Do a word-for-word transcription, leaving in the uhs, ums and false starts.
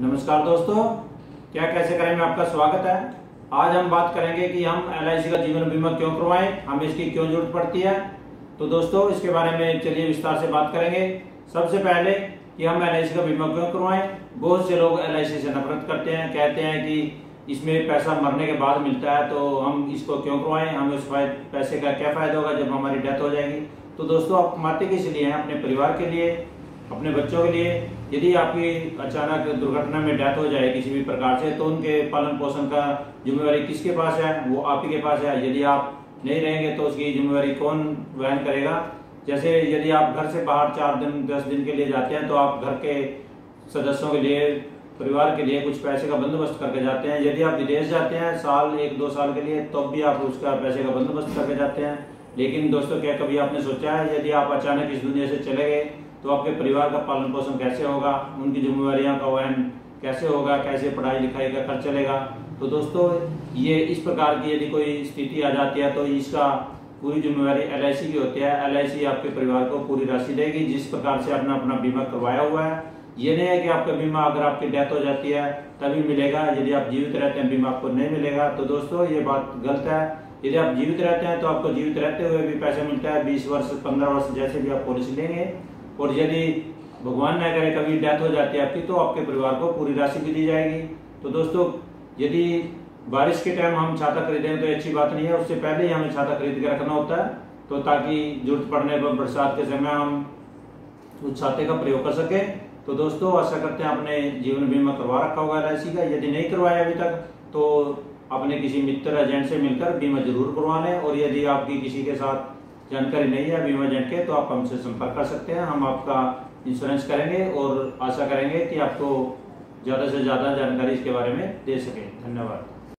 नमस्कार दोस्तों, क्या कैसे करें में आपका स्वागत है। आज हम बात करेंगे कि हम एल आई सी का जीवन बीमा क्यों करवाएं, हमें इसकी क्यों जरूरत पड़ती है। तो दोस्तों इसके बारे में चलिए विस्तार से बात करेंगे। सबसे पहले कि हम एल आई सी का बीमा क्यों करवाएं। बहुत से लोग एल आई सी से नफरत करते हैं, कहते हैं कि इसमें पैसा मरने के बाद मिलता है तो हम इसको क्यों करवाएं, हमें उस पैसे का क्या फायदा होगा जब हमारी डेथ हो जाएगी। तो दोस्तों आप कमाते किस लिए हैं, अपने परिवार के लिए, अपने बच्चों के लिए। यदि आपकी अचानक दुर्घटना में डेथ हो जाए किसी भी प्रकार से तो उनके पालन पोषण का जिम्मेवारी किसके पास है, वो आप ही के पास है। यदि आप नहीं रहेंगे तो उसकी जिम्मेवारी कौन वहन करेगा। जैसे यदि आप घर से बाहर चार दिन दस दिन के लिए जाते हैं तो आप घर के सदस्यों के लिए, परिवार के लिए कुछ पैसे का बंदोबस्त करके जाते हैं। यदि आप विदेश जाते हैं साल एक दो साल के लिए तब तो भी आप उसका पैसे का बंदोबस्त करके जाते हैं। लेकिन दोस्तों क्या कभी आपने सोचा है यदि आप अचानक इस दुनिया से चले गए तो आपके परिवार का पालन पोषण कैसे होगा, उनकी जिम्मेवारियां का वहन कैसे होगा, कैसे पढ़ाई लिखाई का खर्च चलेगा। तो दोस्तों ये इस प्रकार की यदि कोई स्थिति आ जाती है तो इसका पूरी जिम्मेवारी एल आई सी की होती है। एल आई सी आपके परिवार को पूरी राशि देगी जिस प्रकार से आपने अपना बीमा करवाया हुआ है। ये नहीं है कि आपका बीमा अगर आपकी डेथ हो जाती है तभी मिलेगा, यदि आप जीवित रहते हैं बीमा आपको नहीं मिलेगा। तो दोस्तों ये बात गलत है। यदि आप जीवित रहते हैं तो आपको जीवित रहते हुए भी पैसा मिलता है, बीस वर्ष पंद्रह वर्ष जैसे भी आप पॉलिसी लेंगे। और यदि भगवान न करे कभी डेथ हो जाती है आपकी तो आपके परिवार को पूरी राशि भी दी जाएगी। तो दोस्तों यदि बारिश के टाइम हम छाता खरीदें तो अच्छी बात नहीं है, उससे पहले ही हमें छाता खरीद के रखना होता है तो ताकि जरूरत पड़ने पर बरसात के समय हम उस छाते का प्रयोग कर सकें। तो दोस्तों आशा करते हैं आपने जीवन बीमा करवा रखा होगा एल आई सी का। यदि नहीं करवाया अभी तक तो अपने किसी मित्र एजेंट से मिलकर बीमा जरूर करवा लें। और यदि आपकी किसी के साथ जानकारी नहीं है बीमा एजेंट के तो आप हमसे संपर्क कर सकते हैं, हम आपका इंश्योरेंस करेंगे और आशा करेंगे कि आपको ज़्यादा से ज़्यादा जानकारी इसके बारे में दे सकें। धन्यवाद।